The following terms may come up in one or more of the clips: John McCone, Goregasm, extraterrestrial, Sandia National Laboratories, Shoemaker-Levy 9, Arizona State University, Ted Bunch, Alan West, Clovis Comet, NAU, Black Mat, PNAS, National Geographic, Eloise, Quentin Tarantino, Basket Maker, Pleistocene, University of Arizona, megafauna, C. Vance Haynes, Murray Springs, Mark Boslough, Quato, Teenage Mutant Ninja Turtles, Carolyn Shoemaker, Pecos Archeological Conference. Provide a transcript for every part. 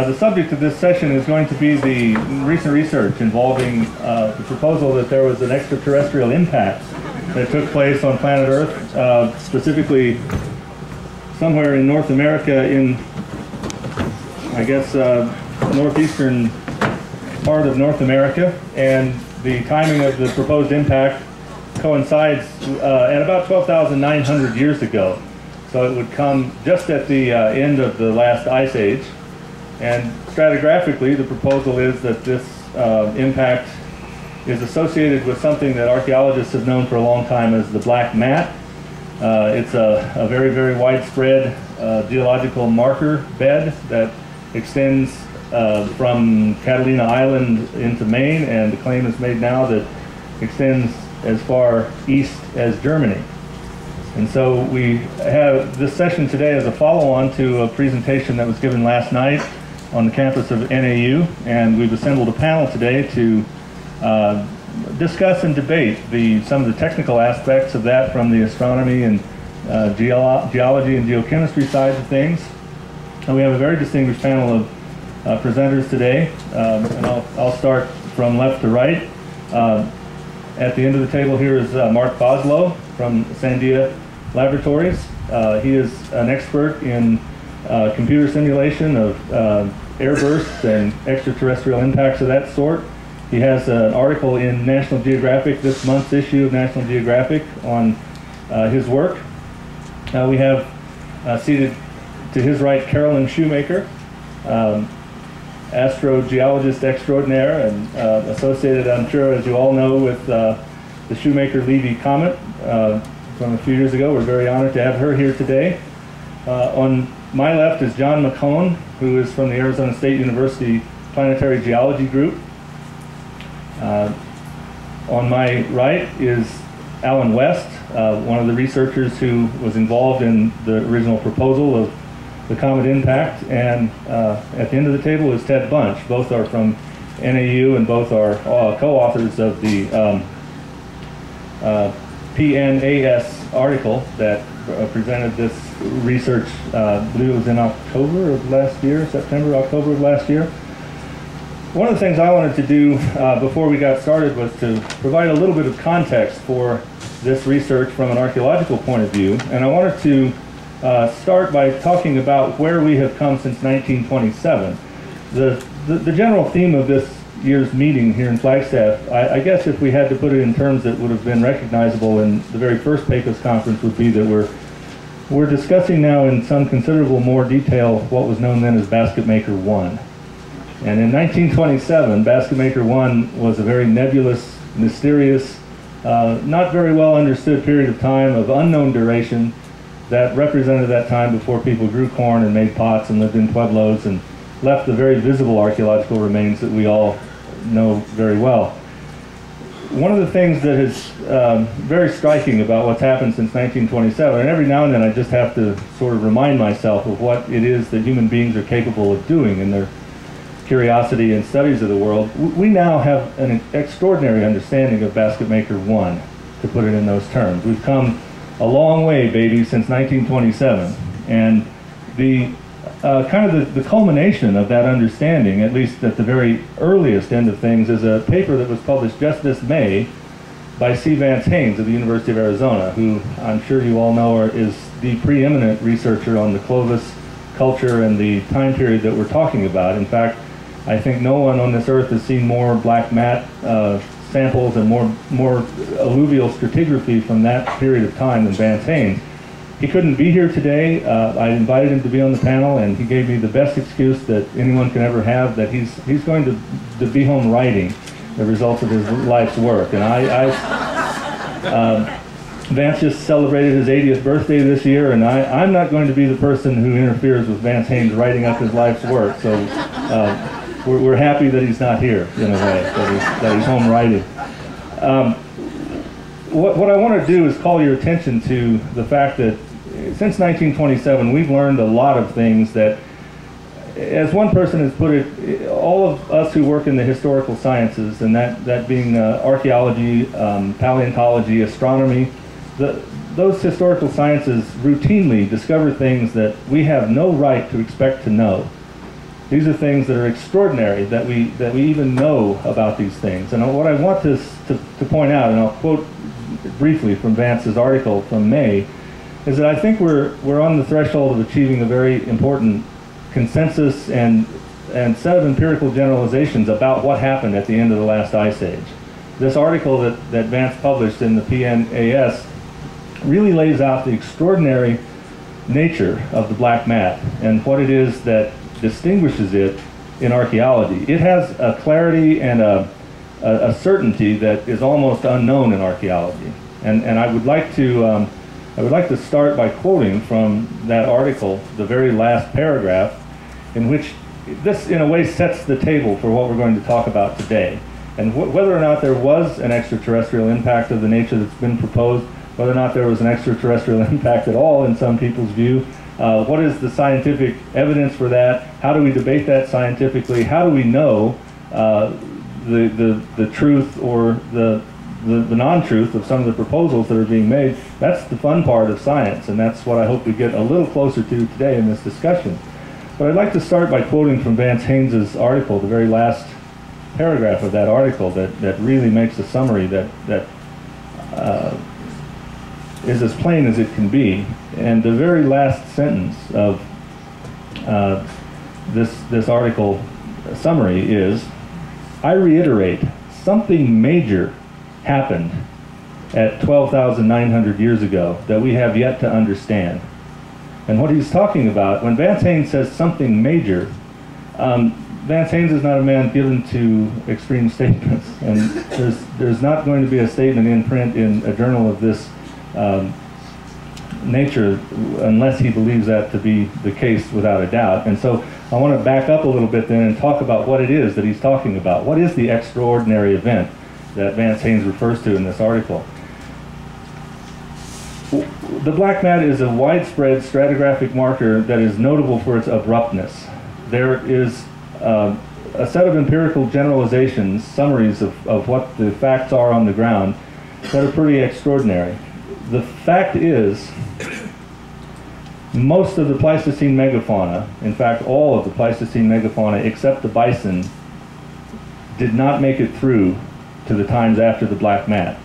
The subject of this session is going to be the recent research involving the proposal that there was an extraterrestrial impact that took place on planet Earth, specifically somewhere in North America in, I guess, northeastern part of North America, and the timing of the proposed impact coincides at about 12,900 years ago. So it would come just at the end of the last ice age. And stratigraphically, the proposal is that this impact is associated with something that archaeologists have known for a long time as the Black Mat. It's a very, very widespread geological marker bed that extends from Catalina Island into Maine, and the claim is made now that extends as far east as Germany. And so we have this session today as a follow-on to a presentation that was given last night on the campus of NAU, and we've assembled a panel today to discuss and debate some of the technical aspects of that from the astronomy and geology and geochemistry sides of things. And we have a very distinguished panel of presenters today, and I'll start from left to right. At the end of the table here is Mark Boslough from Sandia Laboratories. He is an expert in computer simulation of airbursts and extraterrestrial impacts of that sort. He has an article in National Geographic, this month's issue of National Geographic, on his work. We have seated to his right Carolyn Shoemaker, astrogeologist extraordinaire and associated, I'm sure, as you all know, with the Shoemaker-Levy Comet from a few years ago. We're very honored to have her here today. On my left is John McCone, who is from the Arizona State University Planetary Geology Group. On my right is Alan West, one of the researchers who was involved in the original proposal of the comet impact, and at the end of the table is Ted Bunch. Both are from NAU and both are co-authors of the PNAS article that presented this research. I believe it was in October of last year, September, October of last year. One of the things I wanted to do before we got started was to provide a little bit of context for this research from an archaeological point of view, and I wanted to start by talking about where we have come since 1927. The general theme of this year's meeting here in Flagstaff, I guess if we had to put it in terms that would have been recognizable in the very first Pecos conference, would be that we're discussing now in some considerable more detail what was known then as Basket Maker 1. And in 1927, Basket Maker 1 was a very nebulous, mysterious, not very well understood period of time of unknown duration that represented that time before people grew corn and made pots and lived in pueblos and left the very visible archaeological remains that we all know very well. One of the things that is very striking about what's happened since 1927, and every now and then I just have to sort of remind myself of what it is that human beings are capable of doing in their curiosity and studies of the world, we now have an extraordinary understanding of Basket Maker 1, to put it in those terms. We've come a long way, baby, since 1927. And the kind of the culmination of that understanding, at least at the very earliest end of things, is a paper that was published just this May by C. Vance Haynes of the University of Arizona, who I'm sure you all know is the preeminent researcher on the Clovis culture and the time period that we're talking about. In fact, I think no one on this earth has seen more black mat samples and more alluvial stratigraphy from that period of time than Vance Haynes. He couldn't be here today. I invited him to be on the panel, and he gave me the best excuse that anyone can ever have, that he's going to be home writing the results of his life's work. And Vance just celebrated his 80th birthday this year, and I'm not going to be the person who interferes with Vance Haynes writing up his life's work. So we're happy that he's not here, in a way, that he's home writing. What I want to do is call your attention to the fact that since 1927, we've learned a lot of things that, as one person has put it, all of us who work in the historical sciences, and that being archaeology, paleontology, astronomy, those historical sciences routinely discover things that we have no right to expect to know. These are things that are extraordinary, that we even know about these things. And what I want to point out, and I'll quote briefly from Vance's article from May, is that I think we're on the threshold of achieving a very important consensus and set of empirical generalizations about what happened at the end of the last ice age. This article that Vance published in the PNAS really lays out the extraordinary nature of the black mat and what it is that distinguishes it in archaeology. It has a clarity and a certainty that is almost unknown in archaeology. And I would like to start by quoting from that article, the very last paragraph, in which this, in a way, sets the table for what we're going to talk about today. And whether or not there was an extraterrestrial impact of the nature that's been proposed, whether or not there was an extraterrestrial impact at all in some people's view, what is the scientific evidence for that? How do we debate that scientifically? How do we know the truth or the non-truth of some of the proposals that are being made? That's the fun part of science, and that's what I hope we get a little closer to today in this discussion. But I'd like to start by quoting from Vance Haynes' article, the very last paragraph of that article, that really makes a summary that is as plain as it can be. And the very last sentence of this article summary is, "I reiterate, something major happened at 12,900 years ago that we have yet to understand." And what he's talking about, when Vance Haynes says something major, Vance Haynes is not a man given to extreme statements. And there's not going to be a statement in print in a journal of this nature unless he believes that to be the case without a doubt. And so I want to back up a little bit then and talk about what it is that he's talking about. What is the extraordinary event that Vance Haynes refers to in this article? The black mat is a widespread stratigraphic marker that is notable for its abruptness. There is a set of empirical generalizations, summaries of what the facts are on the ground, that are pretty extraordinary. The fact is, most of the Pleistocene megafauna, in fact all of the Pleistocene megafauna except the bison, did not make it through to the times after the black mat.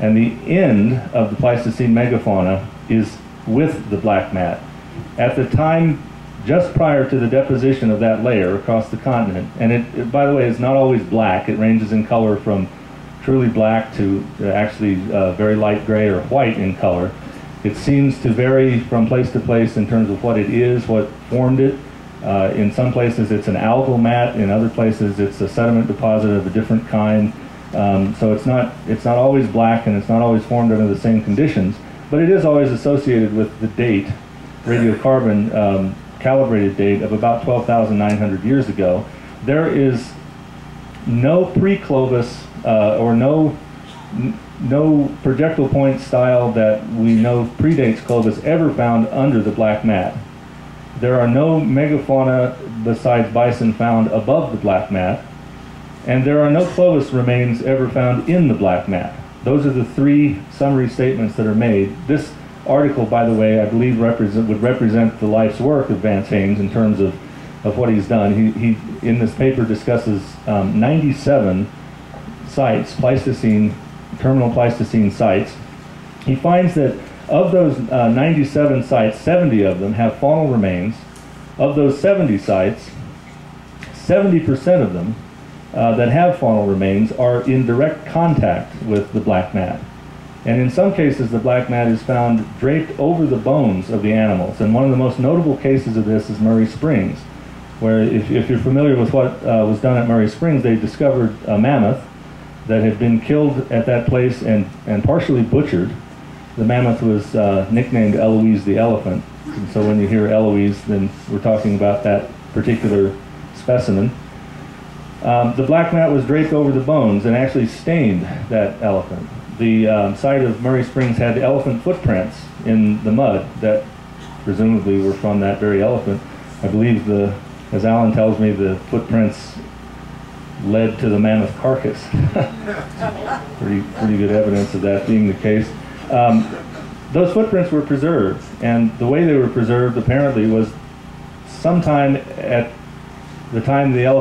And the end of the Pleistocene megafauna is with the black mat. At the time just prior to the deposition of that layer across the continent, and it, by the way, is not always black. It ranges in color from truly black to actually very light gray or white in color. It seems to vary from place to place in terms of what it is, what formed it. In some places it's an algal mat, in other places it's a sediment deposit of a different kind. So it's not always black, and it's not always formed under the same conditions, but it is always associated with the date, radiocarbon calibrated date of about 12,900 years ago. There is no pre-Clovis or no projectile point style that we know predates Clovis ever found under the black mat. There are no megafauna besides bison found above the black mat, and there are no Clovis remains ever found in the black mat. Those are the three summary statements that are made. This article, by the way, I believe would represent the life's work of Vance Haynes in terms of what he's done. He in this paper discusses 97 sites, Pleistocene, terminal Pleistocene sites. He finds that of those 97 sites, 70 of them have faunal remains. Of those 70 sites, 70% of them that have faunal remains are in direct contact with the black mat. And in some cases, the black mat is found draped over the bones of the animals. And one of the most notable cases of this is Murray Springs, where if you're familiar with what was done at Murray Springs, they discovered a mammoth that had been killed at that place and partially butchered. The mammoth was nicknamed Eloise the elephant. And so when you hear Eloise, then we're talking about that particular specimen. The black mat was draped over the bones and actually stained that elephant. The site of Murray Springs had elephant footprints in the mud that presumably were from that very elephant. I believe, as Alan tells me, the footprints led to the mammoth carcass. pretty good evidence of that being the case. Those footprints were preserved, and the way they were preserved apparently was sometime at the time the elephant